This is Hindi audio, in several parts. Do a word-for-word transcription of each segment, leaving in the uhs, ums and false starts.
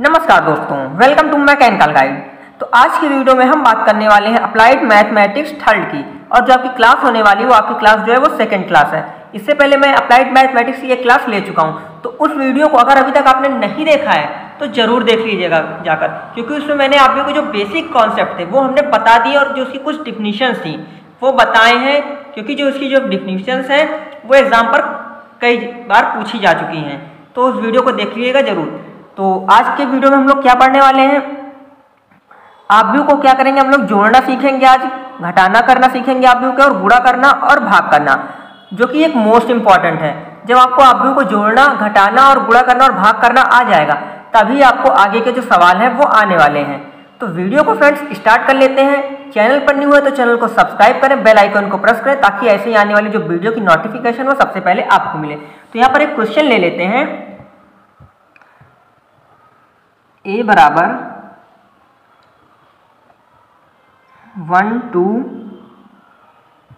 नमस्कार दोस्तों, वेलकम टू मैकेनिकल गाइड। तो आज की वीडियो में हम बात करने वाले हैं अप्लाइड मैथमेटिक्स थर्ड की, और जो आपकी क्लास होने वाली वो आपकी क्लास जो है वो सेकंड क्लास है। इससे पहले मैं अप्लाइड मैथमेटिक्स की ये क्लास ले चुका हूँ, तो उस वीडियो को अगर अभी तक आपने नहीं देखा है तो ज़रूर देख लीजिएगा जाकर, क्योंकि उसमें मैंने आप लोगों को जो बेसिक कॉन्सेप्ट थे वो हमने बता दिए और जो उसकी कुछ डिफिनीशंस थी वो बताए हैं, क्योंकि जो उसकी जो डिफिनीशंस हैं वो एग्ज़ाम पर कई बार पूछी जा चुकी हैं, तो उस वीडियो को देख लीजिएगा ज़रूर। तो आज के वीडियो में हम लोग क्या पढ़ने वाले हैं, आव्यूह को क्या करेंगे हम लोग जोड़ना सीखेंगे आज, घटाना करना सीखेंगे आव्यूह के, और गुणा करना और भाग करना, जो कि एक मोस्ट इम्पॉर्टेंट है। जब आपको आव्यूह को जोड़ना, घटाना और गुणा करना और भाग करना आ जाएगा तभी आपको आगे के जो सवाल हैं वो आने वाले हैं। तो वीडियो को फ्रेंड्स स्टार्ट कर लेते हैं। चैनल पर न्यू है तो चैनल को सब्सक्राइब करें, बेल आइकन को प्रेस करें, ताकि ऐसे ही आने वाली जो वीडियो की नोटिफिकेशन वो सबसे पहले आपको मिले। तो यहाँ पर एक क्वेश्चन ले लेते हैं, ए बराबर वन टू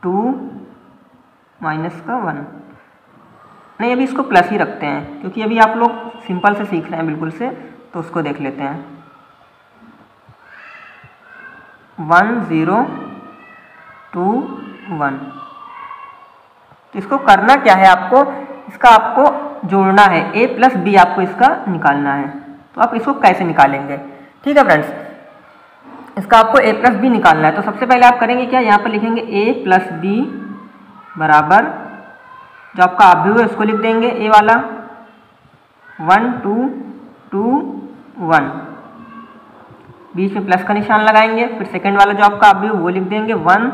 टू माइनस का वन, नहीं अभी इसको प्लस ही रखते हैं क्योंकि अभी आप लोग सिंपल से सीख रहे हैं बिल्कुल से, तो उसको देख लेते हैं वन ज़ीरो टू वन। तो इसको करना क्या है आपको, इसका आपको जोड़ना है, ए प्लस बी आपको इसका निकालना है। तो आप इसको कैसे निकालेंगे, ठीक है फ्रेंड्स, इसका आपको a प्लस बी निकालना है। तो सबसे पहले आप करेंगे क्या, यहाँ पर लिखेंगे a प्लस बी बराबर जो आपका आव्यूह है उसको लिख देंगे a वाला वन टू टू वन, बीच में प्लस का निशान लगाएंगे, फिर सेकंड वाला जो आपका आव्यूह वो लिख देंगे वन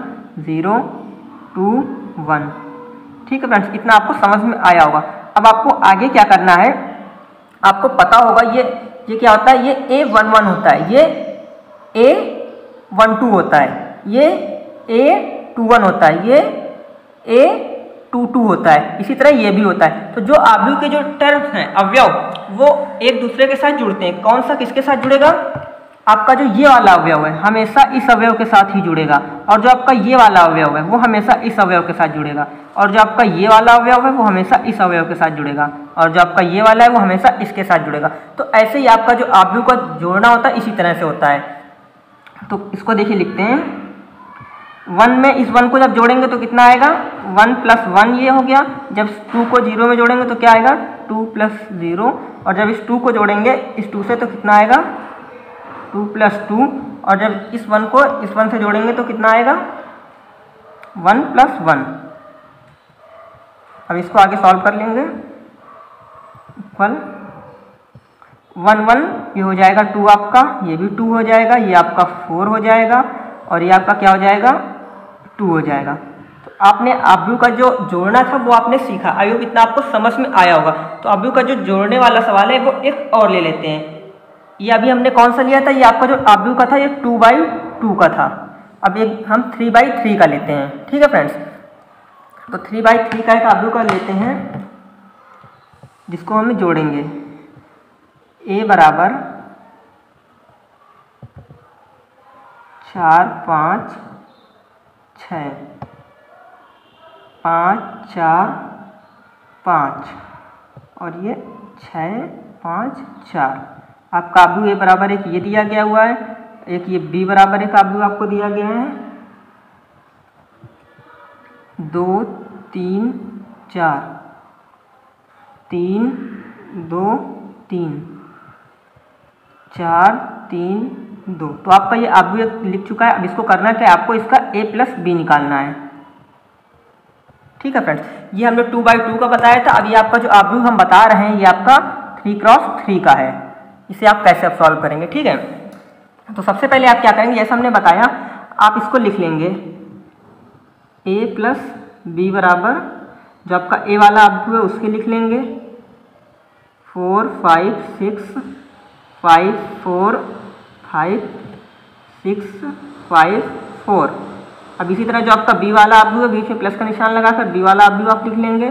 ज़ीरो टू वन। ठीक है फ्रेंड्स, इतना आपको समझ में आया होगा। अब आपको आगे क्या करना है, आपको पता होगा ये ये क्या होता है, ये ए वन वन होता है, ये ए वन टू होता है, ये ए टू वन होता है, ये ए टू टू होता है, इसी तरह ये भी होता है। तो जो आव्यूह के जो टर्म्स हैं, अवयव, वो एक दूसरे के साथ जुड़ते हैं। कौन सा किसके साथ जुड़ेगा, आपका जो ये वाला अवयव है हमेशा इस अवयव के साथ ही जुड़ेगा, और जो आपका ये वाला अवयव है वो हमेशा इस अवयव के साथ जुड़ेगा, और जो आपका ये वाला अवयव है वो हमेशा इस अवयव के साथ जुड़ेगा, और जो आपका ये वाला है वो हमेशा इसके साथ जुड़ेगा। तो ऐसे ही आपका जो आव्यूह का जोड़ना होता है इसी तरह से होता है। तो इसको देखिए लिखते हैं, वन में इस वन को जब जोड़ेंगे तो कितना आएगा, वन प्लस वन ये हो गया, जब टू को जीरो में जोड़ेंगे तो क्या आएगा, टू प्लस ज़ीरो, और जब इस टू को जोड़ेंगे इस टू से तो कितना आएगा, टू प्लस टू, और जब इस वन को इस वन से जोड़ेंगे तो कितना आएगा, वन प्लस वन। अब इसको आगे सॉल्व कर लेंगे, इक्वल वन वन ये हो जाएगा टू आपका, ये भी टू हो जाएगा, ये आपका फोर हो जाएगा, और ये आपका क्या हो जाएगा, टू हो जाएगा। तो आपने आव्यूह का जो जोड़ना था वो आपने सीखा, आव्यूह कितना आपको समझ में आया होगा। तो आव्यूह का जो जोड़ने वाला सवाल है वो एक और ले लेते हैं। ये अभी हमने कौन सा लिया था, ये आपका जो आव्यूह का था ये टू बाई टू का था, अब ये हम थ्री बाई थ्री का लेते हैं। ठीक है फ्रेंड्स, तो थ्री बाई थ्री का एक आव्यूह का लेते हैं जिसको हम जोड़ेंगे, ए बराबर चार पाँच छः, पाँच चार पाँच, और ये छः पाँच चार आपका आव्यूह ए बराबर एक ये दिया गया हुआ है, एक ये बी बराबर एक आव्यूह आपको दिया गया है, दो तीन चार, तीन दो तीन, चार तीन दो। तो आपका ये आव्यूह एक लिख चुका है। अब इसको करना क्या है, आपको इसका ए प्लस बी निकालना है। ठीक है फ्रेंड्स, ये हमने टू बाई टू का बताया था, अभी आपका जो आव्यूह हम बता रहे हैं ये आपका थ्री क्रॉस थ्री का है, इसे आप कैसे आप सॉल्व करेंगे। ठीक है, तो सबसे पहले आप क्या करेंगे, जैसा हमने बताया आप इसको लिख लेंगे, a प्लस बी बराबर जो आपका a वाला आव्यूह है उसके लिख लेंगे four five six five four five six five four. अब इसी तरह जो आपका b वाला आव्यूह है बीच में प्लस का निशान लगाकर b वाला आव्यूह आप लिख लेंगे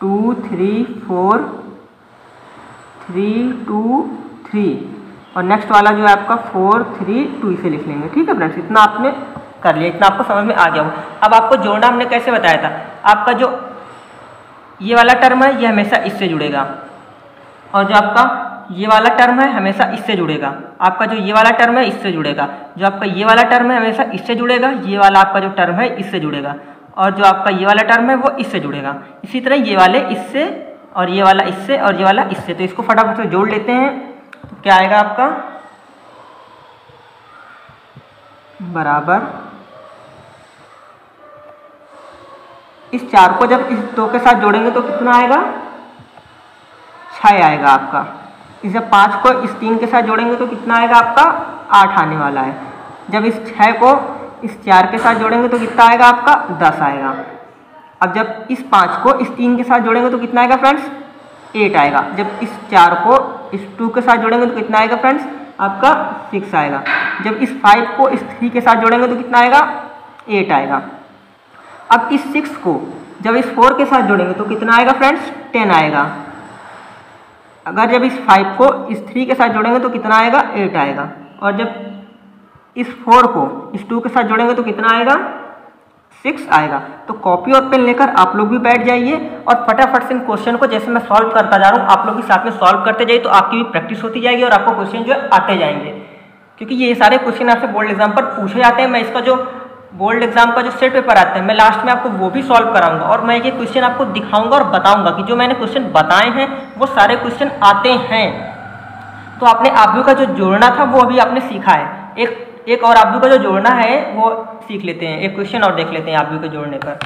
two three four three two three, और नेक्स्ट वाला जो है आपका फोर थ्री टू इसे लिख लेंगे। ठीक है फ्रेंड्स, इतना आपने कर लिया, इतना आपको समझ में आ गया होगा। अब आपको जोड़ना हमने कैसे बताया था, आपका जो ये वाला टर्म है ये हमेशा इससे जुड़ेगा, और जो आपका ये वाला टर्म है हमेशा इससे जुड़ेगा, आपका जो ये वाला टर्म है इससे जुड़ेगा, जो आपका ये वाला टर्म है हमेशा इससे जुड़ेगा, ये वाला आपका जो टर्म है इससे जुड़ेगा, और जो आपका ये वाला टर्म है वो इससे जुड़ेगा। इसी तरह ये वाले इससे और ये वाला इससे और ये वाला इससे, तो इसको फटाफट से जोड़ लेते हैं। तो क्या आएगा आपका बराबर, इस चार को जब इस दो के साथ जोड़ेंगे तो कितना आएगा, छः आएगा आपका। इस जब पाँच को इस तीन के साथ जोड़ेंगे तो कितना आएगा आपका, आठ आने वाला है। जब इस छः को इस चार के साथ जोड़ेंगे तो कितना आएगा आपका, दस आएगा। अब जब इस पाँच को इस तीन के साथ जोड़ेंगे तो कितना आएगा फ्रेंड्स, एट आएगा। जब इस चार को इस टू के साथ जोड़ेंगे तो कितना आएगा फ्रेंड्स, आपका सिक्स आएगा। जब इस फाइव को इस थ्री के साथ जोड़ेंगे तो कितना आएगा, एट आएगा। अब इस सिक्स को जब इस फोर के साथ जोड़ेंगे तो कितना आएगा फ्रेंड्स, टेन आएगा। अगर जब इस फाइव को इस थ्री के साथ जोड़ेंगे तो कितना आएगा, एट आएगा। और जब इस फोर को इस टू के साथ जोड़ेंगे तो कितना आएगा, सिक्स आएगा। तो कॉपी और पेन लेकर आप लोग भी बैठ जाइए और फटाफट से इन क्वेश्चन को जैसे मैं सॉल्व करता जा रहा हूँ आप लोग भी साथ में सॉल्व करते जाइए, तो आपकी भी प्रैक्टिस होती जाएगी और आपको क्वेश्चन जो है आते जाएंगे, क्योंकि ये सारे क्वेश्चन आपसे बोर्ड एग्जाम पर पूछे जाते हैं। मैं इसका जो बोर्ड एग्जाम का जो सेट पेपर आता है मैं लास्ट में आपको वो भी सॉल्व कराऊंगा, और मैं ये क्वेश्चन आपको दिखाऊंगा और बताऊंगा कि जो मैंने क्वेश्चन बताए हैं वो सारे क्वेश्चन आते हैं। तो आपने आव्यूह का जो जोड़ना था वो अभी आपने सीखा है, एक एक और आव्यूह का जो जोड़ना है वो सीख लेते हैं, एक क्वेश्चन और देख लेते हैं आव्यूह के जोड़ने पर।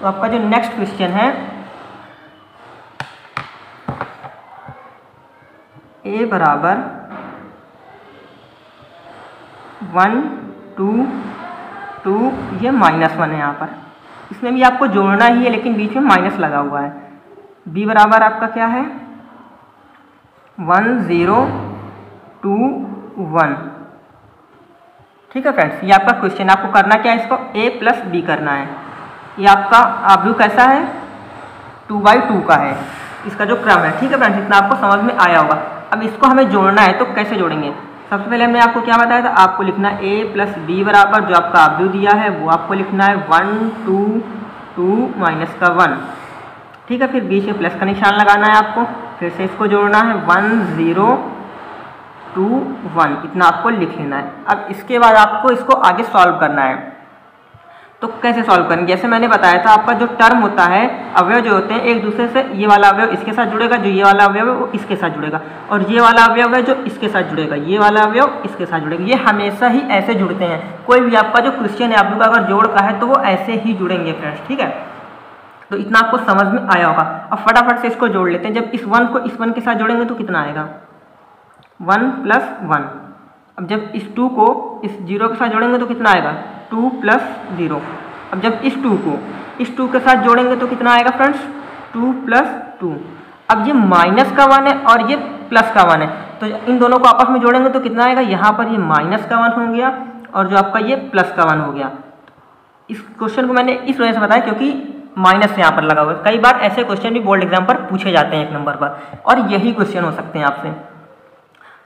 तो आपका जो नेक्स्ट क्वेश्चन है, ए बराबर वन टू टू ये माइनस वन है, यहाँ पर इसमें भी आपको जोड़ना ही है लेकिन बीच में माइनस लगा हुआ है। बी बराबर आपका क्या है, वन ज़ीरो टू वन, ठीक है फ्रेंड्स। ये आपका क्वेश्चन, आपको करना क्या है, इसको ए प्लस बी करना है। ये आपका आव्यूह कैसा है, टू बाई टू का है, इसका जो क्रम है, ठीक है फ्रेंड्स। इतना आपको समझ में आया होगा। अब इसको हमें जोड़ना है तो कैसे जोड़ेंगे, सबसे पहले हमने आपको क्या बताया था, आपको लिखना ए प्लस बी बराबर जो आपका आव्यूह दिया है वो आपको लिखना है वन टू टू माइनस का वन, ठीक है। फिर बीच में प्लस का निशान लगाना है आपको, फिर से इसको जोड़ना है वन ज़ीरो टू वन, इतना आपको लिख लेना है। अब इसके बाद आपको इसको आगे सॉल्व करना है। तो कैसे सॉल्व करेंगे, जैसे मैंने बताया था आपका जो टर्म होता है, अवयव जो होते हैं एक दूसरे से, ये वाला अवयव इसके साथ जुड़ेगा, जो ये वाला अवयव है वो इसके साथ जुड़ेगा, और ये वाला अवयव है जो इसके साथ जुड़ेगा, ये वाला अवयव इसके साथ जुड़ेगा। ये हमेशा ही ऐसे जुड़ते हैं, कोई भी आपका जो क्वेश्चन है आप लोग अगर जोड़ का है तो वो ऐसे ही जुड़ेंगे फ्रेंड्स, ठीक है। तो इतना आपको समझ में आया होगा। अब फटाफट से इसको जोड़ लेते हैं। जब इस वन को इस वन के साथ जोड़ेंगे तो कितना आएगा, वन प्लस वन। अब जब इस टू को इस जीरो के साथ जोड़ेंगे तो कितना आएगा, टू प्लस ज़ीरो। अब जब इस टू को इस टू के साथ जोड़ेंगे तो कितना आएगा फ्रेंड्स, टू प्लस टू। अब ये माइनस का वन है और ये प्लस का वन है, तो इन दोनों को आपस में जोड़ेंगे तो कितना आएगा, यहाँ पर ये माइनस का वन हो गया और जो आपका ये प्लस का वन हो गया। इस क्वेश्चन को मैंने इस वजह से बताया क्योंकि माइनस यहाँ पर लगा हुआ है। कई बार ऐसे क्वेश्चन भी बोर्ड एग्जाम पर पूछे जाते हैं एक नंबर पर, और यही क्वेश्चन हो सकते हैं आपसे।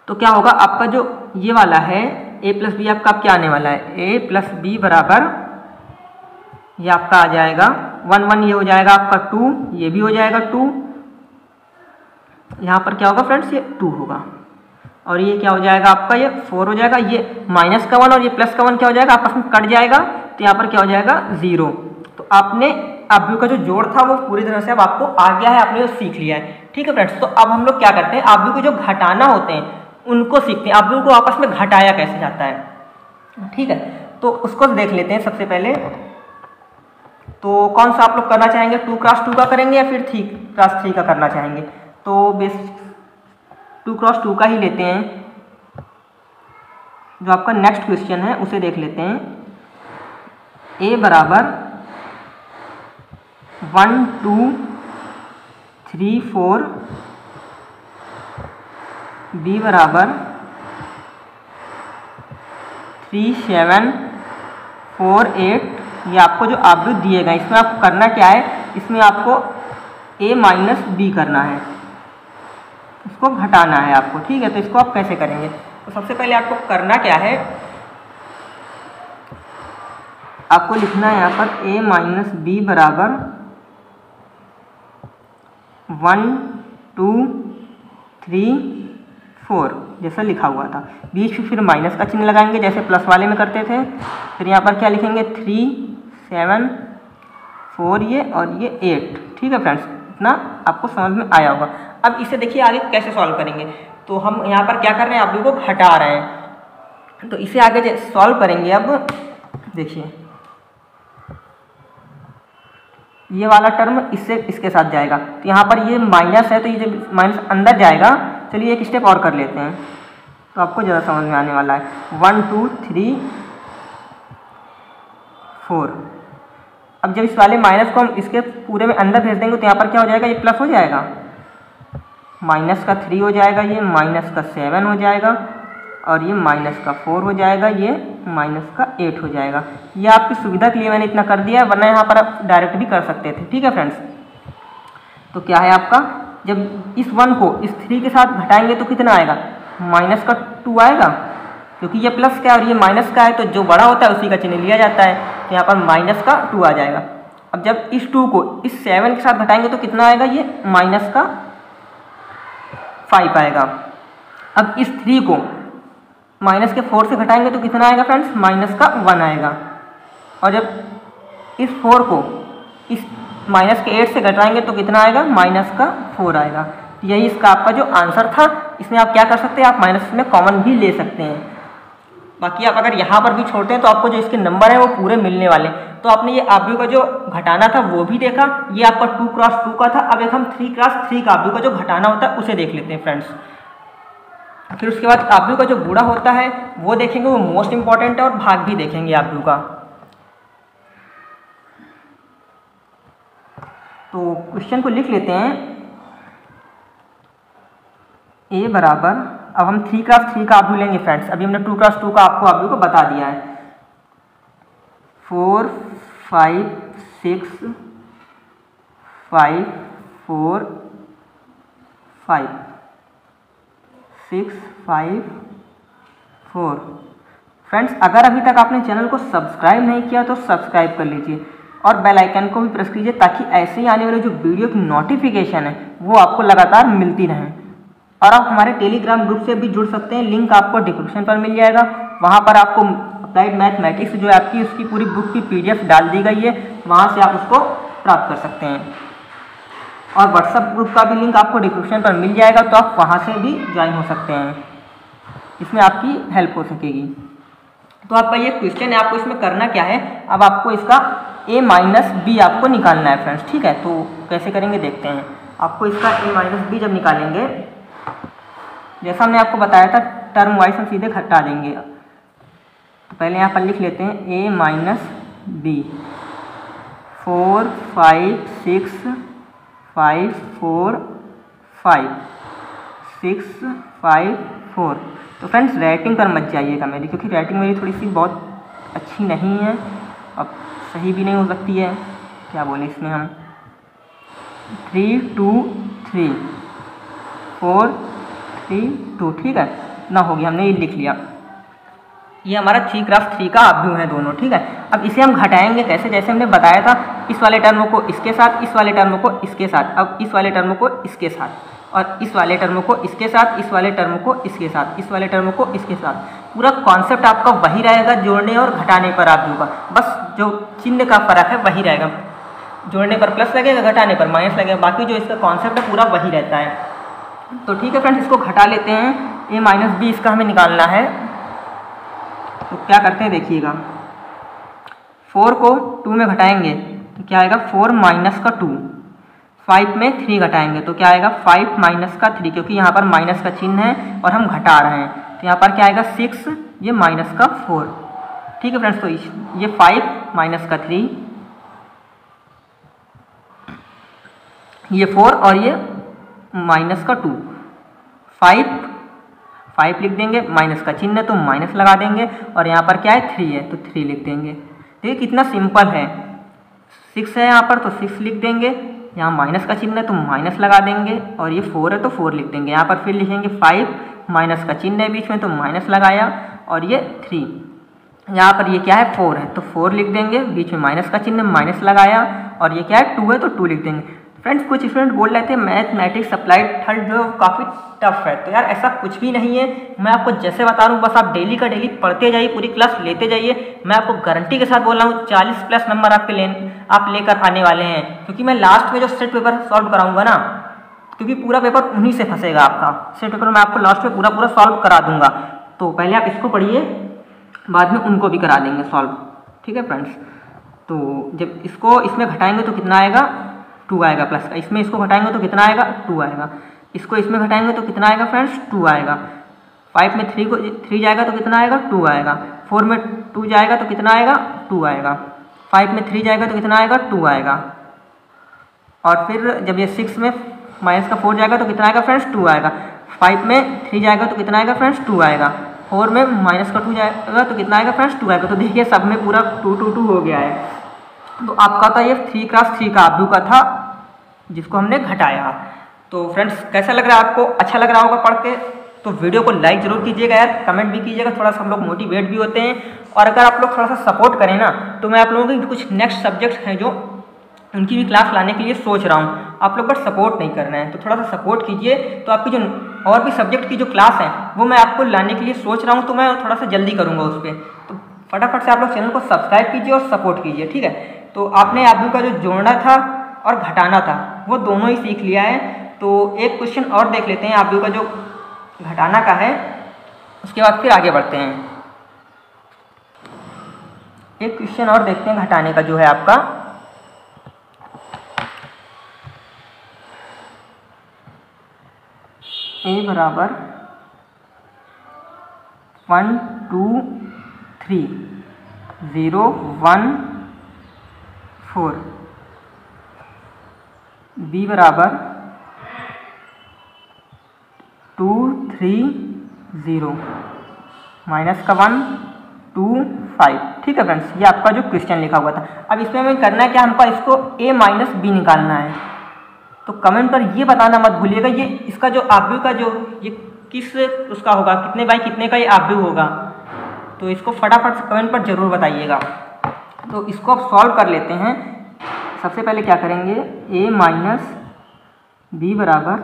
तो क्या होगा, आपका जो ये वाला है ए प्लस बी, आपका क्या आने वाला है, ए प्लस बी बराबर ये आपका आ जाएगा वन वन, ये हो जाएगा आपका टू, ये भी हो जाएगा टू, यहाँ पर क्या होगा फ्रेंड्स, ये टू होगा, और ये क्या हो जाएगा आपका, ये फोर हो जाएगा। ये माइनस का वन और ये प्लस का वन क्या हो जाएगा, आपस में कट जाएगा, तो यहाँ पर क्या हो जाएगा, ज़ीरो। तो आपने आव्यूह का जो जोड़ था वो पूरी तरह से अब आपको आ गया है, आपने वो सीख लिया है, ठीक है फ्रेंड्स। तो अब हम लोग क्या करते हैं, आव्यूह के जो घटाना होते हैं उनको सीखते हैं, आव्यूह को आपस में घटाया कैसे जाता है, ठीक है। तो उसको देख लेते हैं सबसे पहले। तो कौन सा आप लोग करना चाहेंगे, टू क्रॉस टू का करेंगे या फिर थ्री क्रॉस थ्री का करना चाहेंगे। तो बेस टू क्रॉस टू का ही लेते हैं। जो आपका नेक्स्ट क्वेश्चन है उसे देख लेते हैं। ए बराबर one two three four, B बराबर थ्री सेवन फोर एट, ये आपको जो आव्यूह दिए गए इसमें आप करना क्या है, इसमें आपको a माइनस बी करना है, इसको घटाना है आपको, ठीक है। तो इसको आप कैसे करेंगे, तो सबसे पहले आपको करना क्या है, आपको लिखना है यहाँ पर ए माइनस बी बराबर वन टू थ्री फोर जैसा लिखा हुआ था। बीच में फिर माइनस का चिन्ह लगाएंगे जैसे प्लस वाले में करते थे। फिर यहाँ पर क्या लिखेंगे थ्री सेवन फोर ये और ये एट। ठीक है फ्रेंड्स, इतना आपको समझ में आया होगा। अब इसे देखिए आगे कैसे सॉल्व करेंगे। तो हम यहाँ पर क्या कर रहे हैं, आप लोगों को हटा रहे हैं। तो इसे आगे सॉल्व करेंगे। अब देखिए ये वाला टर्म इससे इसके साथ जाएगा, तो यहाँ पर ये माइनस है तो ये माइनस अंदर जाएगा। चलिए एक स्टेप और कर लेते हैं तो आपको ज़्यादा समझ में आने वाला है। One two three four. अब जब इस वाले माइनस को हम इसके पूरे में अंदर भेज देंगे तो यहाँ पर क्या हो जाएगा, ये प्लस हो जाएगा, माइनस का थ्री हो जाएगा, ये माइनस का सेवन हो जाएगा और ये माइनस का फोर हो जाएगा, ये माइनस का एट हो जाएगा। ये आपकी सुविधा के लिए मैंने इतना कर दिया है, वरना यहाँ पर आप डायरेक्ट भी कर सकते थे। ठीक है फ्रेंड्स, तो क्या है आपका, जब इस वन को इस थ्री के साथ घटाएंगे तो कितना आएगा, माइनस का टू आएगा, क्योंकि ये प्लस का है और ये माइनस का है, तो जो बड़ा होता है उसी का चिन्ह लिया जाता है। तो यहाँ पर माइनस का टू आ जाएगा। अब जब इस टू को इस सेवन के साथ घटाएंगे तो कितना आएगा, ये माइनस का फाइव आएगा। अब इस थ्री को माइनस के फोर से घटाएंगे तो कितना आएगा फ्रेंड्स, माइनस का वन आएगा। और जब इस फोर को इस माइनस के एट से घटाएंगे तो कितना आएगा, माइनस का फोर आएगा। यही इसका आपका जो आंसर था। इसमें आप क्या कर सकते हैं, आप माइनस में कॉमन भी ले सकते हैं। बाकी आप अगर यहाँ पर भी छोड़ते हैं तो आपको जो इसके नंबर हैं वो पूरे मिलने वाले। तो आपने ये आव्यूह का जो घटाना था वो भी देखा, ये आपका टू क्रॉस टू का था। अब एक हम थ्री क्रॉस थ्री का आव्यूह का जो घटाना होता है उसे देख लेते हैं फ्रेंड्स। फिर उसके बाद आव्यूह का जो गुणा होता है वो देखेंगे, वो मोस्ट इंपॉर्टेंट है, और भाग भी देखेंगे आव्यूह का। तो क्वेश्चन को लिख लेते हैं। ए बराबर, अब हम थ्री क्रॉस थ्री का आव्यूह लेंगे फ्रेंड्स, अभी हमने टू क्रॉस टू का आपको आव्यूह को बता दिया है। Four five six five four five six five four. Friends अगर अभी तक आपने चैनल को सब्सक्राइब नहीं किया तो सब्सक्राइब कर लीजिए और बेल आइकन को भी प्रेस कीजिए, ताकि ऐसे ही आने वाले जो वीडियो की नोटिफिकेशन है वो आपको लगातार मिलती रहे। और आप हमारे टेलीग्राम ग्रुप से भी जुड़ सकते हैं, लिंक आपको डिस्क्रिप्शन पर मिल जाएगा। वहाँ पर आपको अप्लाइड मैथमेटिक्स जो आपकी उसकी पूरी बुक की पीडीएफ डाल दी गई है, वहाँ से आप उसको प्राप्त कर सकते हैं। और व्हाट्सएप ग्रुप का भी लिंक आपको डिस्क्रिप्शन पर मिल जाएगा, तो आप वहाँ से भी ज्वाइन हो सकते हैं, इसमें आपकी हेल्प हो सकेगी। तो आपका ये क्वेश्चन है, आपको इसमें करना क्या है, अब आपको इसका ए माइनस बी आपको निकालना है फ्रेंड्स। ठीक है, तो कैसे करेंगे देखते हैं। आपको इसका ए माइनस बी जब निकालेंगे, जैसा हमने आपको बताया था टर्म वाइज हम सीधे घटा देंगे। तो पहले यहाँ पर लिख लेते हैं A minus B four five six five four five six five four. तो फ्रेंड्स राइटिंग पर मत जाइएगा मेरी, क्योंकि राइटिंग मेरी थोड़ी सी बहुत अच्छी नहीं है, अब सही भी नहीं हो सकती है, क्या बोले इसमें हम। Three two three four three two, ठीक है ना, हो गया, हमने ये लिख लिया। ये हमारा थ्री क्रॉस थ्री का आव्यूह है दोनों। ठीक है, अब इसे हम घटाएंगे कैसे, जैसे हमने बताया था, इस वाले टर्म को इसके साथ, इस वाले टर्म को इसके साथ, अब इस वाले टर्म को इसके साथ, और इस वाले टर्म को इसके साथ, इस वाले टर्म को इसके साथ, इस वाले टर्म को इसके साथ। पूरा कॉन्सेप्ट आपका वही रहेगा, जोड़ने और घटाने पर आव्यूह का, बस जो चिन्ह का फर्क है वही रहेगा। जोड़ने पर प्लस लगेगा, घटाने पर माइनस लगेगा, बाकी जो इसका कॉन्सेप्ट है पूरा वही रहता है। तो ठीक है फ्रेंड्स, इसको घटा लेते हैं। ए माइनस बी इसका हमें निकालना है, तो क्या करते हैं देखिएगा। फोर को टू में घटाएंगे तो क्या आएगा, फोर माइनस का टू। फाइव में थ्री घटाएंगे तो क्या आएगा, फाइव माइनस का थ्री, क्योंकि यहाँ पर माइनस का चिन्ह है और हम घटा रहे हैं। तो यहाँ पर क्या आएगा, सिक्स ये माइनस का फोर। ठीक है फ्रेंड्स, तो ये फाइव माइनस का थ्री, ये फोर और ये माइनस का टू। फाइव फाइव लिख देंगे, माइनस का चिन्ह तो माइनस लगा देंगे, और यहाँ पर क्या है थ्री है तो थ्री लिख देंगे। देखिए कितना सिंपल है। सिक्स है यहाँ पर तो सिक्स लिख देंगे, यहाँ माइनस का चिन्ह है तो माइनस लगा देंगे, और ये फोर है तो फोर लिख देंगे। यहाँ पर फिर लिखेंगे फाइव, माइनस का चिन्ह है बीच में तो माइनस लगाया, और ये थ्री। यहाँ पर ये क्या है फोर है तो फोर लिख देंगे, बीच में माइनस का चिन्ह माइनस लगाया, और ये क्या है टू है तो टू लिख देंगे। फ्रेंड्स कुछ स्टूडेंट बोल रहे थे मैथमेटिक्स अप्लाइड थर्ड जो काफ़ी टफ है, तो यार ऐसा कुछ भी नहीं है। मैं आपको जैसे बता रहा हूँ बस आप डेली का डेली पढ़ते जाइए, पूरी क्लास लेते जाइए। मैं आपको गारंटी के साथ बोल रहा हूँ चालीस प्लस नंबर आपके ले आप लेकर आने वाले हैं, क्योंकि मैं लास्ट में जो सेट पेपर सॉल्व कराऊंगा ना, क्योंकि पूरा पेपर उन्हीं से फंसेगा आपका। सेट पेपर मैं आपको लास्ट में पूरा पूरा सॉल्व करा दूंगा, तो पहले आप इसको पढ़िए, बाद में उनको भी करा देंगे सॉल्व। ठीक है फ्रेंड्स, तो जब इसको इसमें घटाएंगे तो कितना आएगा टू आएगा प्लस का, इसमें इसको घटाएंगे तो कितना आएगा टू आएगा, इसको इसमें घटाएंगे तो कितना आएगा फ्रेंड्स टू आएगा। फाइव में थ्री को थ्री जाएगा तो कितना आएगा टू आएगा, फोर में टू जाएगा तो कितना आएगा टू आएगा, फाइव में थ्री जाएगा तो कितना आएगा टू आएगा, और फिर जब ये सिक्स में माइनस का फोर जाएगा तो कितना आएगा फ्रेंड्स टू आएगा, फाइव में थ्री जाएगा तो कितना आएगा फ्रेंड्स टू आएगा, फोर में माइनस का टू जाएगा तो कितना आएगा फ्रेंड्स टू आएगा। तो देखिए सब में पूरा टू टू टू हो गया है। तो आपका था ये थ्री क्रॉस थ्री का आव्यूह का था जिसको हमने घटाया। तो फ्रेंड्स कैसा लग रहा है आपको, अच्छा लग रहा होगा पढ़ के, तो वीडियो को लाइक जरूर कीजिएगा यार, कमेंट भी कीजिएगा, थोड़ा सा हम लोग मोटिवेट भी होते हैं। और अगर आप लोग थोड़ा सा सपोर्ट करें ना तो मैं आप लोगों की कुछ नेक्स्ट सब्जेक्ट्स हैं जो उनकी भी क्लास लाने के लिए सोच रहा हूँ। आप लोग बस सपोर्ट नहीं करना है, तो थोड़ा सा सपोर्ट कीजिए, तो आपकी जो और भी सब्जेक्ट की जो क्लास है वो मैं आपको लाने के लिए सोच रहा हूँ, तो मैं थोड़ा सा जल्दी करूँगा उस पर। तो फटाफट से आप लोग चैनल को सब्सक्राइब कीजिए और सपोर्ट कीजिए। ठीक है, तो आपने आव्यूह का जो जोड़ना था और घटाना था वो दोनों ही सीख लिया है। तो एक क्वेश्चन और देख लेते हैं आव्यूह का जो घटाना का है, उसके बाद फिर आगे बढ़ते हैं। एक क्वेश्चन और देखते हैं घटाने का जो है आपका। ए बराबर one two three zero one four, B बराबर टू थ्री ज़ीरो माइनस का वन टू फाइव। ठीक है फ्रेंड्स, ये आपका जो क्वेश्चन लिखा हुआ था। अब इसमें हमें करना है क्या, हमको इसको ए माइनस बी निकालना है। तो कमेंट पर ये बताना मत भूलिएगा ये इसका जो आव्यूह का जो ये किस उसका होगा, कितने बाई कितने का ये आव्यूह होगा, तो इसको फटाफट से कमेंट पर ज़रूर बताइएगा। तो इसको आप सॉल्व कर लेते हैं। सबसे पहले क्या करेंगे, a माइनस बी बराबर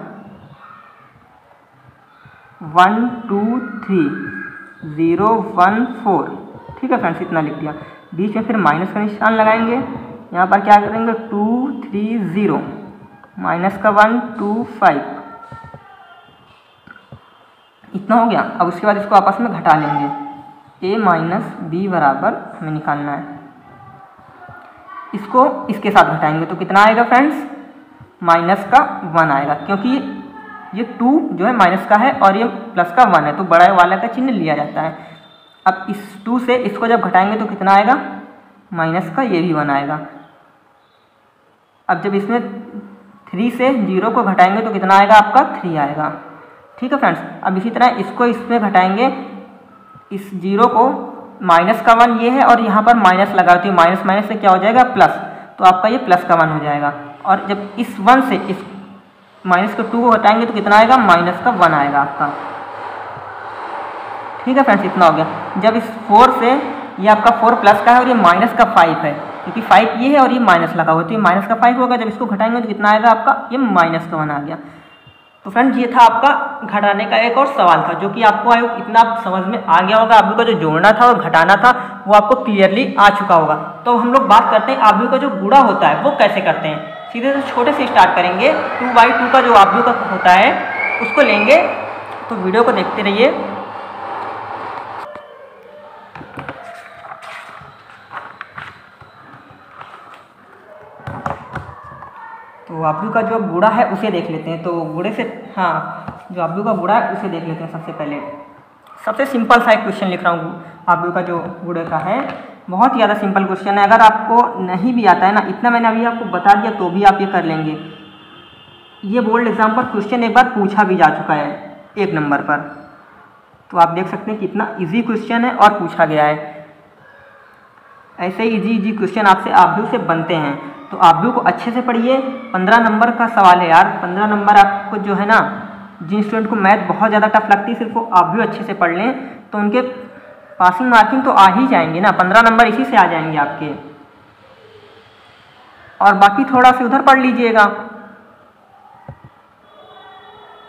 one two three zero one four. ठीक है फ्रेंड्स, इतना लिख दिया, बीच में फिर माइनस का निशान लगाएंगे। यहाँ पर क्या करेंगे टू थ्री ज़ीरो माइनस का वन टू फाइव, इतना हो गया। अब उसके बाद इसको आपस में घटा लेंगे, a माइनस बी बराबर हमें निकालना है, इसको इसके साथ घटाएंगे तो कितना आएगा फ्रेंड्स माइनस का वन आएगा, क्योंकि ये टू जो है माइनस का है और ये प्लस का वन है तो बड़ा वाला का चिन्ह लिया जाता है। अब इस टू से इसको जब घटाएंगे तो कितना आएगा माइनस का ये भी वन आएगा। अब जब इसमें थ्री से जीरो को घटाएंगे तो कितना आएगा आपका थ्री आएगा। ठीक है फ्रेंड्स, अब इसी तरह इसको इसमें घटाएंगे, इस जीरो को माइनस का वन ये है और यहाँ पर माइनस लगाती हूँ, माइनस माइनस से क्या हो जाएगा प्लस, तो आपका ये प्लस का वन हो जाएगा। और जब इस वन से इस माइनस का टू को घटाएंगे तो कितना आएगा माइनस का वन आएगा आपका। ठीक है फ्रेंड्स, इतना हो गया। जब इस फोर से ये आपका फोर प्लस का है और ये माइनस का फाइव है, क्योंकि फाइव ये है और ये माइनस लगा हुआ है तो ये माइनस का फाइव होगा। जब इसको घटाएंगे तो कितना आएगा आपका ये माइनस का वन आ गया। तो फ्रेंड्स ये था आपका घटाने का एक और सवाल था, जो कि आपको आयो इतना समझ में आ गया होगा। आव्यूह का जो जोड़ना था और घटाना था वो आपको क्लियरली आ चुका होगा। तो हम लोग बात करते हैं आव्यूह का जो गुणा होता है वो कैसे करते हैं। सीधे से छोटे से स्टार्ट करेंगे, टू बाई टू का जो आव्यूह का होता है उसको लेंगे। तो वीडियो को देखते रहिए। तो आव्यूह का जो गुणा है उसे देख लेते हैं। तो गुणे से हाँ जो आव्यूह का गुणा है उसे देख लेते हैं। सबसे पहले सबसे सिंपल सा एक क्वेश्चन लिख रहा हूँ आव्यूह का जो गुणे का है, बहुत ज़्यादा सिंपल क्वेश्चन है। अगर आपको नहीं भी आता है ना, इतना मैंने अभी आपको बता दिया तो भी आप ये कर लेंगे। ये बोर्ड एग्जाम पर क्वेश्चन एक बार पूछा भी जा चुका है एक नंबर पर, तो आप देख सकते हैं कितना ईजी क्वेश्चन है और पूछा गया है। ऐसे ईजी ईजी क्वेश्चन आपसे आव्यूह से बनते हैं। तो आव्यूह को अच्छे से पढ़िए। पंद्रह नंबर का सवाल है यार, पंद्रह नंबर आपको जो है ना, जिन स्टूडेंट को मैथ बहुत ज़्यादा टफ लगती है सिर्फ वो आव्यूह अच्छे से पढ़ लें तो उनके पासिंग मार्किंग तो आ ही जाएंगे ना, पंद्रह नंबर इसी से आ जाएंगे आपके। और बाकी थोड़ा सा उधर पढ़ लीजिएगा।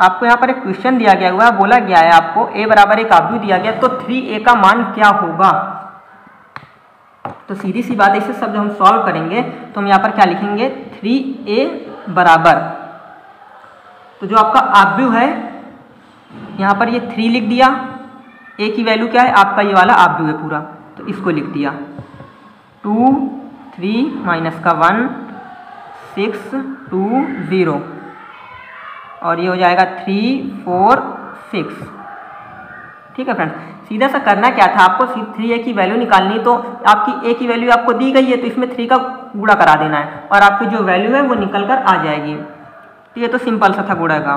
आपको यहाँ पर एक क्वेश्चन दिया गया हुआ है, बोला गया है आपको ए बराबर एक आव्यूह दिया गया, तो थ्री ए का मान क्या होगा। तो सीधी सी बात, ऐसे शब्द हम सॉल्व करेंगे तो हम यहाँ पर क्या लिखेंगे, थ्री ए बराबर, तो जो आपका आव्यूह है यहाँ पर ये थ्री लिख दिया, ए की वैल्यू क्या है आपका, ये वाला आव्यूह है पूरा, तो इसको लिख दिया टू थ्री माइनस का वन सिक्स टू ज़ीरो, और ये हो जाएगा थ्री फोर सिक्स। ठीक है फ्रेंड्स, सीधा सा करना क्या था आपको, थ्री ए की वैल्यू निकालनी, तो आपकी ए की वैल्यू आपको दी गई है तो इसमें थ्री का गुणा करा देना है और आपकी जो वैल्यू है वो निकल कर आ जाएगी। तो ये तो सिंपल सा था गुणा का,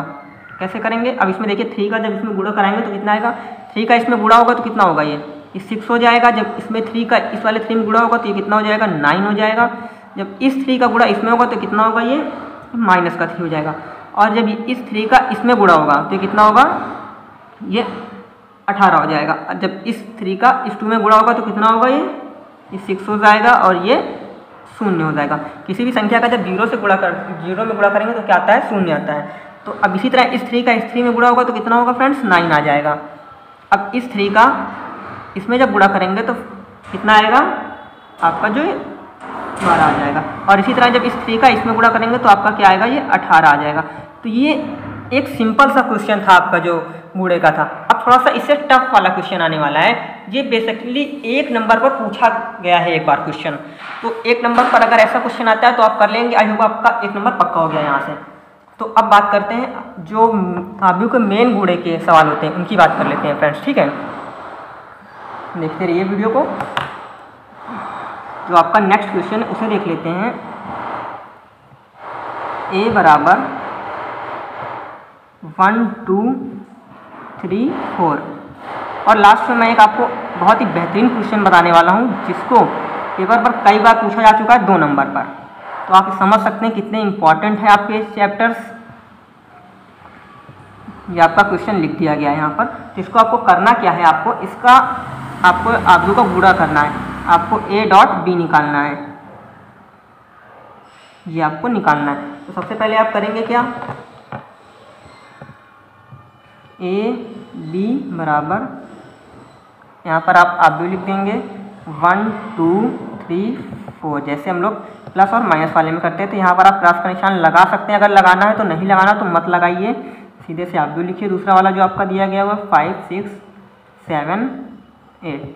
कैसे करेंगे। अब इसमें देखिए थ्री का जब इसमें गुणा कराएंगे तो कितना आएगा, थ्री का इसमें गुणा होगा तो कितना होगा, ये इस सिक्स हो जाएगा, जब इसमें थ्री का इस वाले थ्री में गुणा होगा तो ये कितना हो जाएगा, नाइन हो जाएगा, जब इस थ्री का गुणा इसमें होगा तो कितना होगा, ये माइनस का थ्री हो जाएगा, और जब इस थ्री का इसमें गुणा होगा तो ये कितना होगा, ये अठारह हो जाएगा, और जब इस थ्री का इस टू में गुणा होगा तो कितना होगा, ये ये सिक्स हो जाएगा और ये शून्य हो जाएगा। किसी भी संख्या का जब जीरो से गुणा कर जीरो में गुणा करेंगे तो क्या आता है, शून्य आता है। तो अब इसी तरह इस थ्री का इस थ्री में गुणा होगा तो कितना होगा फ्रेंड्स, नाइन आ जाएगा। अब इस थ्री का इसमें जब गुणा करेंगे तो कितना आएगा आपका, जो बारह आ जाएगा, और इसी तरह जब इस थ्री का इसमें गुणा करेंगे तो आपका क्या आएगा, ये अठारह आ जाएगा। तो ये एक सिंपल सा क्वेश्चन था आपका जो बूढ़े का था। अब थोड़ा सा इससे टफ वाला क्वेश्चन आने वाला है, ये बेसिकली एक नंबर पर पूछा गया है एक बार क्वेश्चन, तो एक नंबर पर अगर ऐसा क्वेश्चन आता है तो आप कर लेंगे, आई होप आपका एक नंबर पक्का हो गया यहाँ से। तो अब बात करते हैं जो आव्यूह के मेन बूढ़े के सवाल होते हैं, उनकी बात कर लेते हैं फ्रेंड्स। ठीक है, देखते रहिए वीडियो को। जो आपका नेक्स्ट क्वेश्चन है उसे देख लेते हैं। ए बराबर वन टू थ्री फोर, और लास्ट में मैं एक आपको बहुत ही बेहतरीन क्वेश्चन बताने वाला हूँ जिसको पेपर पर कई बार पूछा जा चुका है, दो नंबर पर। तो आप समझ सकते हैं कितने इम्पॉर्टेंट है आपके चैप्टर्स। ये आपका क्वेश्चन लिख दिया गया है यहाँ पर, जिसको आपको करना क्या है, आपको इसका आपको आव्यूह का गुणा करना है, आपको a डॉट b निकालना है, ये आपको निकालना है। तो सबसे पहले आप करेंगे क्या, a b बराबर, यहाँ पर आप आव्यूह लिख देंगे वन टू थ्री फोर, जैसे हम लोग प्लस और माइनस वाले में करते हैं। तो यहाँ पर आप प्लस का निशान लगा सकते हैं अगर लगाना है, तो नहीं लगाना तो मत लगाइए, सीधे से आव्यूह लिखिए। दूसरा वाला जो आपका दिया गया हुआ फाइव सिक्स सेवन एट।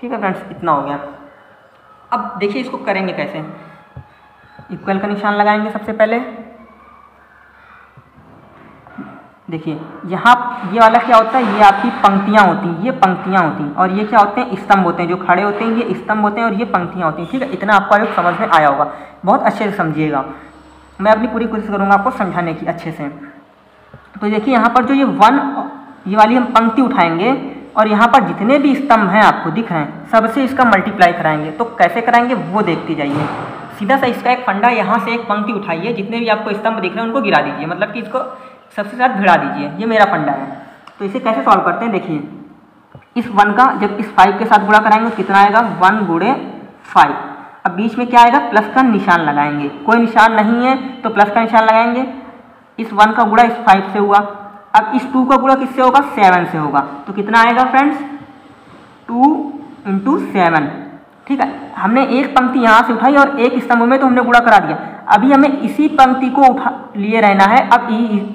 ठीक है फ्रेंड्स, इतना हो गया। अब देखिए इसको करेंगे कैसे, इक्वल का निशान लगाएंगे सबसे पहले। देखिए यहाँ ये वाला क्या होता है, ये आपकी पंक्तियाँ होती हैं, ये पंक्तियाँ होती हैं, और ये क्या होते हैं, स्तंभ होते हैं, जो खड़े होते हैं ये स्तंभ होते हैं, और ये पंक्तियाँ होती हैं। ठीक है, इतना आपको आयोग समझ में आया होगा, बहुत अच्छे से समझिएगा, मैं अपनी पूरी कोशिश करूँगा आपको समझाने की अच्छे से। तो देखिए यहाँ पर जो ये वन ये वाली हम पंक्ति उठाएंगे, और यहाँ पर जितने भी स्तंभ हैं आपको दिख रहे हैं, सबसे इसका मल्टीप्लाई कराएंगे। तो कैसे कराएंगे वो देखते जाइए। सीधा सा इसका एक फंडा, यहाँ से एक पंक्ति उठाइए, जितने भी आपको स्तंभ दिख रहे हैं उनको गिरा दीजिए, मतलब कि इसको सबसे साथ भिड़ा दीजिए, ये मेरा फंडा है। तो इसे कैसे सॉल्व करते हैं देखिए, इस वन का जब इस फाइव के साथ गुणा कराएंगे कितना आएगा, वन गुणे फाइव। अब बीच में क्या आएगा, प्लस का निशान लगाएंगे, कोई निशान नहीं है तो प्लस का निशान लगाएंगे। इस वन का गुणा इस फाइव से हुआ, अब इस टू का गुणा किससे होगा, सेवन से होगा, तो कितना आएगा फ्रेंड्स, टू इंटू सेवन। ठीक है, हमने एक पंक्ति यहाँ से उठाई और एक स्तंभ में तो हमने गुणा करा दिया, अभी हमें इसी पंक्ति को उठा लिए रहना है, अब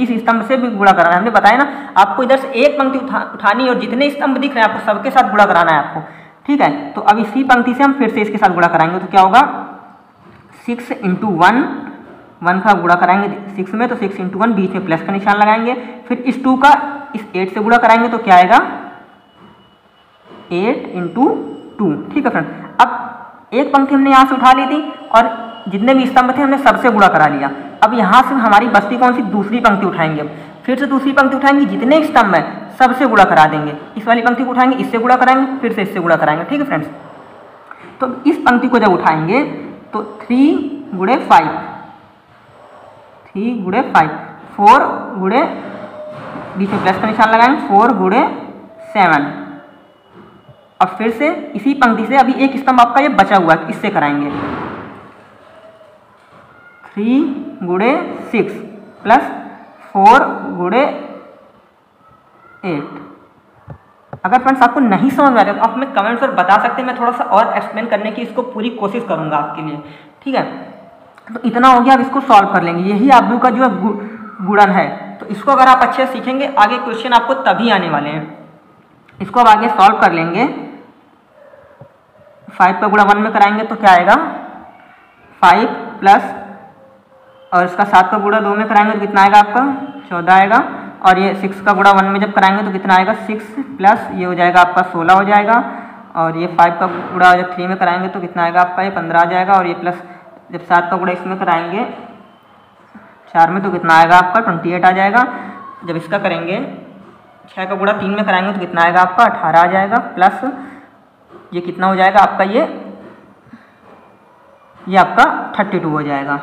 इस स्तंभ से भी गुणा कराना है। हमने बताया ना आपको इधर से एक पंक्ति उठा उठानी और जितने स्तंभ दिख रहे हैं आपको सबके साथ गुणा कराना है आपको। ठीक है, तो अब इसी पंक्ति से हम फिर से इसके साथ गुणा कराएंगे, तो क्या होगा, सिक्स इंटू वन, वन का गुणा कराएंगे सिक्स में तो सिक्स इंटू वन, बीच में प्लस का निशान लगाएंगे, फिर इस टू का इस एट से गुणा कराएंगे तो क्या आएगा, एट इंटू टू। ठीक है फ्रेंड, अब एक पंक्ति हमने यहाँ से उठा ली थी और जितने भी स्तंभ थे हमने सबसे गुणा करा लिया, अब यहाँ से हमारी बस्ती कौन सी, दूसरी पंक्ति उठाएंगे, फिर से दूसरी पंक्ति उठाएंगे, जितने स्तंभ हैं सबसे गुणा करा देंगे, इस वाली पंक्ति को उठाएंगे, इससे गुणा कराएंगे, फिर से इससे गुणा कराएंगे। ठीक है फ्रेंड्स, तो इस पंक्ति को जब उठाएंगे तो थ्री गुणे फाइव, थ्री गुणे फाइव, फोर गुणे बीच में प्लस का निशान लगाएंगे, फोर गुणे सेवन, अब फिर से इसी पंक्ति से अभी एक स्तंभ आपका ये बचा हुआ है, इससे कराएंगे थ्री गुड़े सिक्स प्लस फोर गुड़े एट। अगर फ्रेंड्स आपको नहीं समझ में आ रहा तो आप हमें कमेंट्स पर बता सकते हैं, मैं थोड़ा सा और एक्सप्लेन करने की इसको पूरी कोशिश करूंगा आपके लिए, ठीक है। तो इतना हो गया, अब इसको सॉल्व कर लेंगे, यही आव्यूह का जो गुणन है। तो इसको अगर आप अच्छे से सीखेंगे आगे क्वेश्चन आपको तभी आने वाले हैं। इसको अब आगे सॉल्व कर लेंगे, फाइव का गुणा वन में कराएंगे तो क्या आएगा फाइव प्लस, और इसका सात का गुणा दो में कराएंगे तो कितना आएगा आपका चौदह आएगा, और ये सिक्स का गुणा वन में जब कराएंगे तो कितना आएगा सिक्स प्लस ये हो जाएगा आपका सोलह हो जाएगा, और ये फाइव का गुणा जब थ्री में कराएंगे तो कितना आएगा आपका ये पंद्रह आ जाएगा, और ये प्लस जब सात का गुणा इसमें कराएंगे चार में तो कितना आएगा आपका ट्वेंटी एट आ जाएगा, जब इसका करेंगे छः का गुणा तीन में कराएंगे तो कितना आएगा आपका अठारह आ जाएगा, प्लस ये कितना हो जाएगा आपका ये ये आपका थर्टी टू हो जाएगा,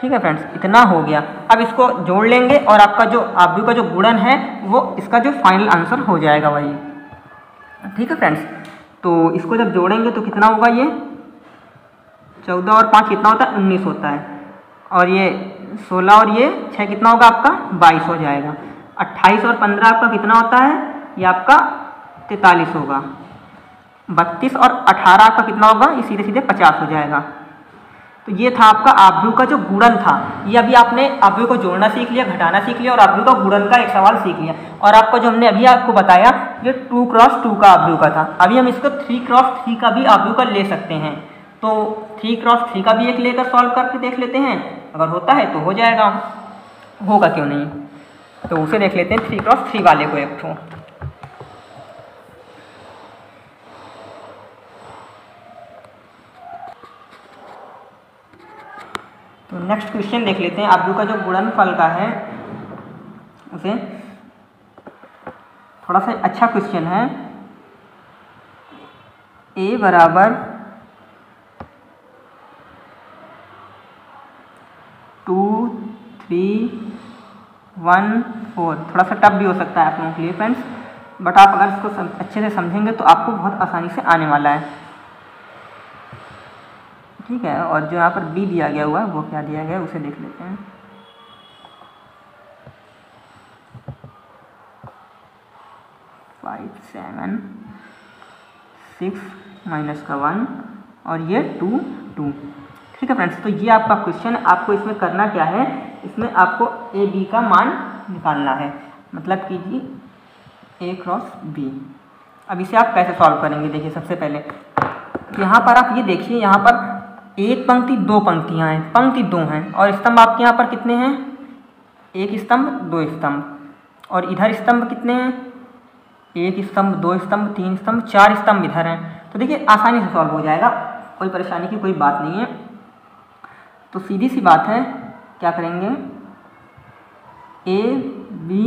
ठीक है फ्रेंड्स। इतना हो गया, अब इसको जोड़ लेंगे और आपका जो आव्यूह का जो गुणन है वो इसका जो फाइनल आंसर हो जाएगा वही, ठीक है फ्रेंड्स। तो इसको जब जोड़ेंगे तो कितना होगा ये चौदह और पाँच कितना होता है उन्नीस होता है, और ये सोलह और ये छः कितना होगा आपका बाईस हो जाएगा, अट्ठाईस और पंद्रह आपका कितना होता है ये आपका तैंतालीस होगा, बत्तीस और अठारह आपका कितना होगा ये सीधे सीधे पचास हो जाएगा। तो ये था आपका आव्यूह का जो गुणन था, ये अभी आपने आव्यूह को जोड़ना सीख लिया, घटाना सीख लिया और आव्यूह का गुणन का एक सवाल सीख लिया। और आपका जो हमने अभी आपको बताया ये टू क्रॉस टू का आव्यूह का था, अभी हम इसको थ्री क्रॉस थ्री का भी आव्यूह का ले सकते हैं। तो थ्री क्रॉस थ्री का भी एक लेकर सॉल्व करके देख लेते हैं, अगर होता है तो हो जाएगा, होगा क्यों नहीं। तो उसे देख लेते हैं थ्री क्रॉस थ्री वाले को एक ठो। तो नेक्स्ट क्वेश्चन देख लेते हैं आव्यूह का जो गुणन फल का है उसे, थोड़ा सा अच्छा क्वेश्चन है। ए बराबर टू थ्री वन फोर, थोड़ा सा टफ भी हो सकता है आप लोगों के लिए फ्रेंड्स, बट आप अगर इसको अच्छे से समझेंगे तो आपको बहुत आसानी से आने वाला है, ठीक है। और जो यहाँ पर बी दिया गया हुआ है वो क्या दिया गया है उसे देख लेते हैं। फाइव सेवन सिक्स माइनस का वन और ये टू टू, ठीक है फ्रेंड्स। तो ये आपका क्वेश्चन, आपको इसमें करना क्या है, इसमें आपको ए बी का मान निकालना है, मतलब कि जी ए क्रॉस बी। अब इसे आप कैसे सॉल्व करेंगे, देखिए सबसे पहले यहाँ पर आप ये देखिए, यहाँ पर एक पंक्ति दो पंक्तियाँ हैं, पंक्ति दो हैं और स्तंभ आपके यहाँ पर कितने हैं, एक स्तंभ दो स्तंभ, और इधर स्तंभ कितने हैं, एक स्तंभ दो स्तंभ तीन स्तंभ चार स्तंभ इधर हैं। तो देखिए आसानी से सॉल्व हो जाएगा, कोई परेशानी की कोई बात नहीं है। तो सीधी सी बात है, क्या करेंगे ए बी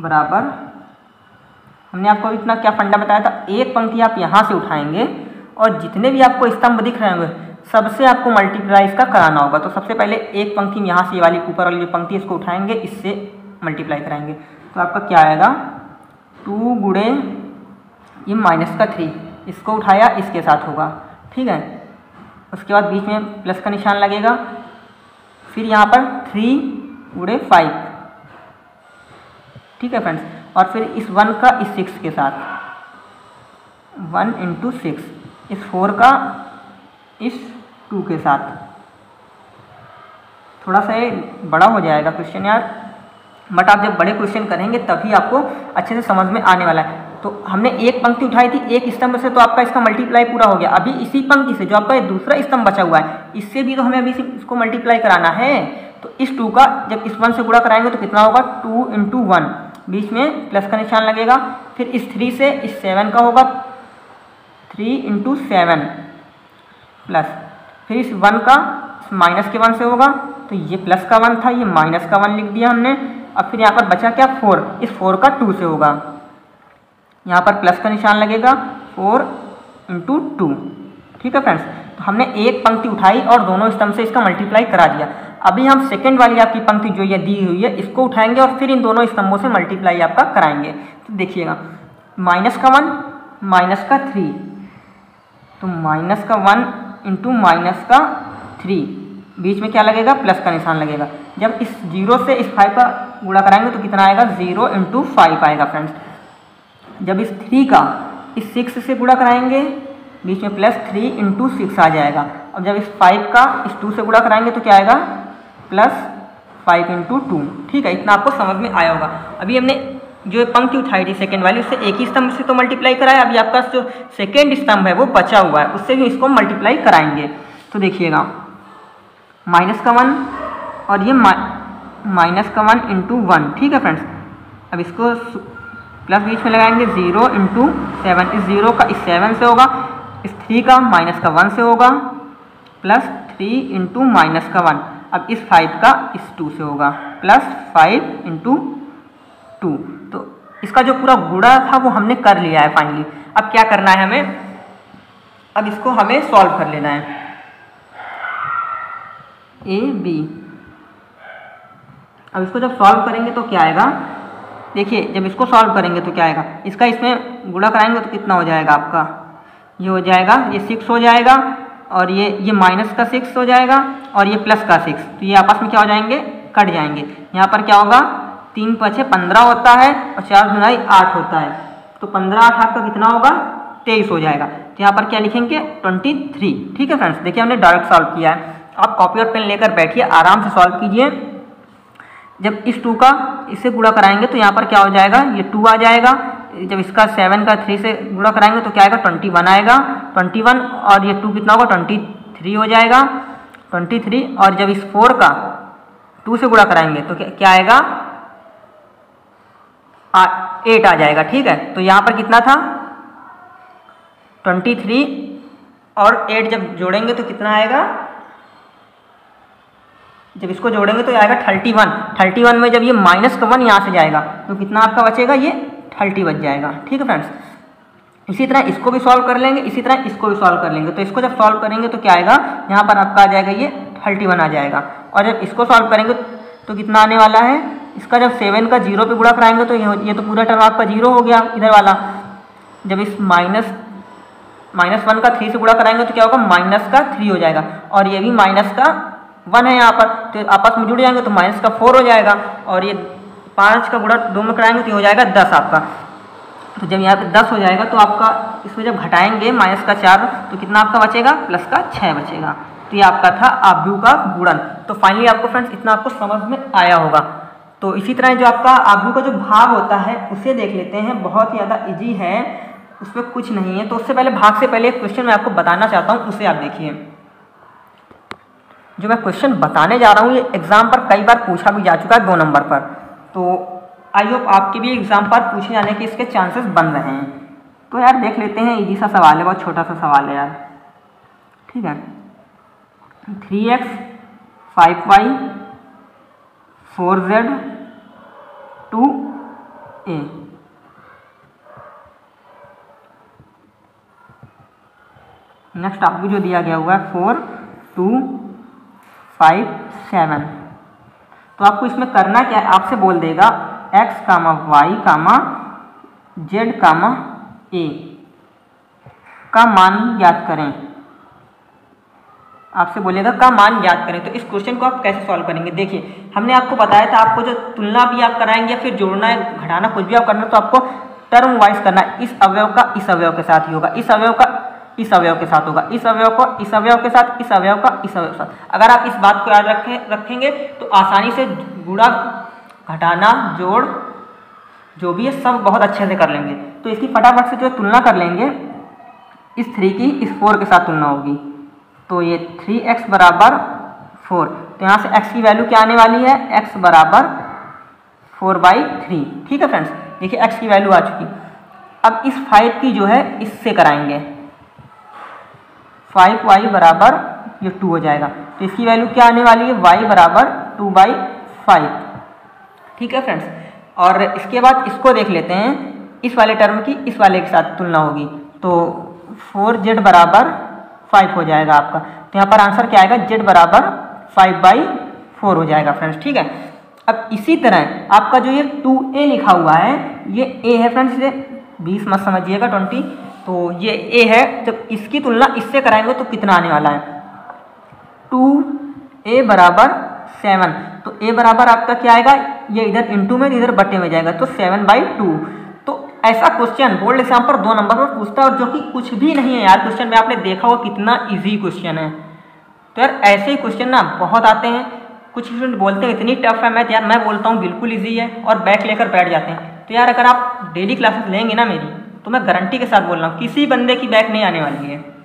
बराबर, हमने आपको इतना क्या फंडा बताया था, एक पंक्ति आप यहाँ से उठाएंगे और जितने भी आपको स्तंभ दिख रहे होंगे सबसे आपको मल्टीप्लाई इसका कराना होगा। तो सबसे पहले एक पंक्ति यहाँ से वाली ऊपर वाली जो पंक्ति इसको उठाएंगे इससे मल्टीप्लाई कराएंगे, तो आपका क्या आएगा टू गुणे ये माइनस का थ्री, इसको उठाया इसके साथ होगा, ठीक है। उसके बाद बीच में प्लस का निशान लगेगा, फिर यहाँ पर थ्री गुणे फाइव, ठीक है फ्रेंड्स। और फिर इस वन का इस सिक्स के साथ वन इंटू सिक्स, इस फोर का इस टू के साथ, थोड़ा सा ये बड़ा हो जाएगा क्वेश्चन यार, बट आप जब बड़े क्वेश्चन करेंगे तभी आपको अच्छे से समझ में आने वाला है। तो हमने एक पंक्ति उठाई थी एक स्तंभ से, तो आपका इसका मल्टीप्लाई पूरा हो गया। अभी इसी पंक्ति से जो आपका दूसरा स्तंभ बचा हुआ है इससे भी तो हमें अभी इसको मल्टीप्लाई कराना है। तो इस टू का जब इस वन से गुणा कराएंगे तो कितना होगा टू इंटू वन, बीच में प्लस का निशान लगेगा, फिर इस थ्री से इस सेवन का होगा थ्री इंटू सेवन प्लस, फिर इस वन का इस माइनस के वन से होगा, तो ये प्लस का वन था ये माइनस का वन लिख दिया हमने। अब फिर यहाँ पर बचा क्या फोर, इस फोर का टू से होगा, यहाँ पर प्लस का निशान लगेगा फोर इंटू टू, ठीक है फ्रेंड्स। तो हमने एक पंक्ति उठाई और दोनों स्तंभ से इसका मल्टीप्लाई करा दिया। अभी हम सेकेंड वाली आपकी पंक्ति जो ये दी हुई है इसको उठाएंगे और फिर इन दोनों स्तंभों से मल्टीप्लाई आपका कराएंगे। तो देखिएगा माइनस का वन माइनस का थ्री, तो माइनस का वन इंटू माइनस का थ्री, बीच में क्या लगेगा, प्लस का निशान लगेगा। जब इस जीरो से इस फाइव का गुणा कराएंगे तो कितना आएगा, जीरो इंटू फाइव आएगा फ्रेंड्स। जब इस थ्री का इस सिक्स से गुणा कराएंगे, बीच में प्लस थ्री इंटू सिक्स आ जाएगा। और जब इस फाइव का इस टू से गुणा कराएंगे तो क्या आएगा, प्लस फाइव इंटू टू। ठीक है, इतना आपको समझ में आया होगा। अभी हमने जो पंक्ति उठाई थी सेकेंड वाली, उससे एक ही स्तंभ से तो मल्टीप्लाई कराया, अभी आपका जो सेकेंड स्तंभ है वो बचा हुआ है, उससे भी इसको मल्टीप्लाई कराएंगे। तो देखिएगा, माइनस का वन और ये माइनस का वन इंटू वन। ठीक है फ्रेंड्स, अब इसको प्लस बीच में लगाएंगे, जीरो इंटू सेवन, इस जीरो का इस सेवन से होगा, इस थ्री का माइनस का वन से होगा, प्लस थ्री इंटू माइनस का वन, अब इस फाइव का इस टू से होगा, प्लस फाइव इंटू टू। तो इसका जो पूरा गुणा था वो हमने कर लिया है फाइनली। अब क्या करना है हमें, अब इसको हमें सॉल्व कर लेना है। ए बी, अब इसको जब सॉल्व करेंगे तो क्या आएगा, देखिए जब इसको सॉल्व करेंगे तो क्या आएगा, इसका इसमें गुणा कराएंगे तो कितना हो जाएगा आपका, ये हो जाएगा, ये सिक्स हो जाएगा, और ये ये माइनस का सिक्स हो जाएगा, और ये प्लस का सिक्स, तो ये आपस में क्या हो जाएंगे, कट जाएंगे। यहाँ पर क्या होगा, तीन पचे पंद्रह होता है और चार दुनाई आठ होता है, तो पंद्रह आठ आठ का कितना होगा, तेईस हो जाएगा। तो यहाँ पर क्या लिखेंगे, ट्वेंटी थ्री। ठीक है फ्रेंड्स, देखिए हमने डायरेक्ट सॉल्व किया है। आप कॉपी और पेन लेकर बैठिए, आराम से सॉल्व कीजिए। जब इस टू का इससे गुणा कराएंगे तो यहाँ पर क्या हो जाएगा, ये टू आ जाएगा, जब इसका सेवन का थ्री से गुणा कराएंगे तो क्या आएगा, ट्वेंटी वन आएगा, ट्वेंटी वन और ये टू कितना होगा, ट्वेंटी थ्री हो जाएगा, ट्वेंटी थ्री। और जब इस फोर का टू से गुणा कराएंगे तो क्या आएगा, एट आ जाएगा। ठीक है, तो यहाँ पर कितना था, ट्वेंटी थ्री और एट जब जोड़ेंगे तो कितना आएगा, जब इसको जोड़ेंगे तो आएगा थर्टी वन। थर्टी वन में जब ये माइनस का वन यहाँ से जाएगा तो कितना आपका बचेगा, ये थर्टी बच जाएगा। ठीक है फ्रेंड्स, इसी तरह इसको भी सॉल्व कर लेंगे, इसी तरह इसको भी सॉल्व कर लेंगे। तो इसको जब सॉल्व करेंगे तो क्या आएगा, यहाँ पर आपका आ जाएगा ये थर्टी वन आ जाएगा। और जब इसको सॉल्व करेंगे तो कितना आने वाला है, इसका जब सेवन का जीरो पे गुणा कराएंगे तो ये तो पूरा टर्म आपका जीरो हो गया इधर वाला। जब इस माइनस माइनस वन का थ्री से गुणा कराएंगे तो क्या होगा, माइनस का थ्री हो जाएगा, और ये भी माइनस का वन है यहाँ पर, तो आपस में जुड़ जाएंगे तो माइनस का फोर हो जाएगा। और ये पाँच का गुणा दो में कराएंगे तो ये हो जाएगा दस आपका। तो जब यहाँ पे दस हो जाएगा तो आपका इसमें जब घटाएंगे माइनस का चार तो कितना आपका बचेगा, प्लस का छः बचेगा। तो ये आपका था आव्यूह का गुणन। तो फाइनली आपको फ्रेंड्स इतना आपको समझ में आया होगा। तो इसी तरह जो आपका आव्यूह का जो भाग होता है उसे देख लेते हैं, बहुत ही ज़्यादा ईजी है, उसमें कुछ नहीं है। तो उससे पहले भाग से पहले एक क्वेश्चन मैं आपको बताना चाहता हूँ, उसे आप देखिए। जो मैं क्वेश्चन बताने जा रहा हूँ ये एग्ज़ाम पर कई बार पूछा भी जा चुका है, दो नंबर पर। तो आई होप आपके भी एग्ज़ाम पर पूछे जाने के इसके चांसेस बन रहे हैं। तो यार देख लेते हैं, इजी सा सवाल है, बहुत छोटा सा सवाल है यार। ठीक है, three x five y four z two a, next आपको जो दिया गया हुआ है फोर टू फाइव सेवन। तो आपको इसमें करना क्या है, आपसे बोल देगा x comma y comma z comma a का मान ज्ञात करें, आपसे बोलेगा का मान ज्ञात करें। तो इस क्वेश्चन को आप कैसे सॉल्व करेंगे, देखिए हमने आपको बताया था, आपको जो तुलना भी आप कराएंगे या फिर जोड़ना है घटाना कुछ भी आप करना, तो आपको टर्म वाइज करना है। इस अवयव का इस अवयव के साथ ही होगा, इस अवयव का इस अवयव के साथ होगा, इस अवयव को इस अवयव के साथ, इस अवयव का इस अवयव के साथ। अगर आप इस बात को याद रखें रखेंगे तो आसानी से गुणा घटाना जोड़ जो भी है सब बहुत अच्छे से कर लेंगे। तो इसकी फटाफट से जो तुलना कर लेंगे, इस थ्री की इस फोर के साथ तुलना होगी, तो ये थ्री एक्स बराबर फोर, तो यहाँ से एक्स की वैल्यू क्या आने वाली है, एक्स बराबर फोर बाई थ्री। ठीक है फ्रेंड्स, देखिए एक्स की वैल्यू आ चुकी। अब इस फाइव की जो है इससे कराएंगे, फाइव वाई बराबर ये टू हो जाएगा, तो इसकी वैल्यू क्या आने वाली है, वाई बराबर टू बाई फाइव। ठीक है फ्रेंड्स, और इसके बाद इसको देख लेते हैं, इस वाले टर्म की इस वाले के साथ तुलना होगी, तो फोर जेड बराबर फाइव हो जाएगा आपका। तो यहाँ पर आंसर क्या आएगा, जेड बराबर फाइव बाई फोर हो जाएगा फ्रेंड्स। ठीक है, अब इसी तरह आपका जो ये टू ए लिखा हुआ है ये ए है फ्रेंड्स, ये बीस मत समझिएगा, ट्वेंटी। तो ये ए है, जब इसकी तुलना इससे कराएंगे तो कितना आने वाला है, टू ए बराबर सेवन। तो ए बराबर आपका क्या आएगा, ये इधर इंटू में इधर बटे में जाएगा, तो सेवन बाई टू। तो ऐसा क्वेश्चन बोर्ड एग्जाम पर दो नंबर पर पूछता है, और जो कि कुछ भी नहीं है यार क्वेश्चन में, आपने देखा होगा कितना ईजी क्वेश्चन है। तो यार ऐसे ही क्वेश्चन ना बहुत आते हैं, कुछ स्टूडेंट बोलते हैं इतनी टफ है मैथ, यार मैं बोलता हूँ बिल्कुल ईजी है और बैक लेकर बैठ जाते हैं। तो यार अगर आप डेली क्लासेस लेंगे ना मेरी, तो मैं गारंटी के साथ बोल रहा हूँ किसी बंदे की बैक नहीं आने वाली है।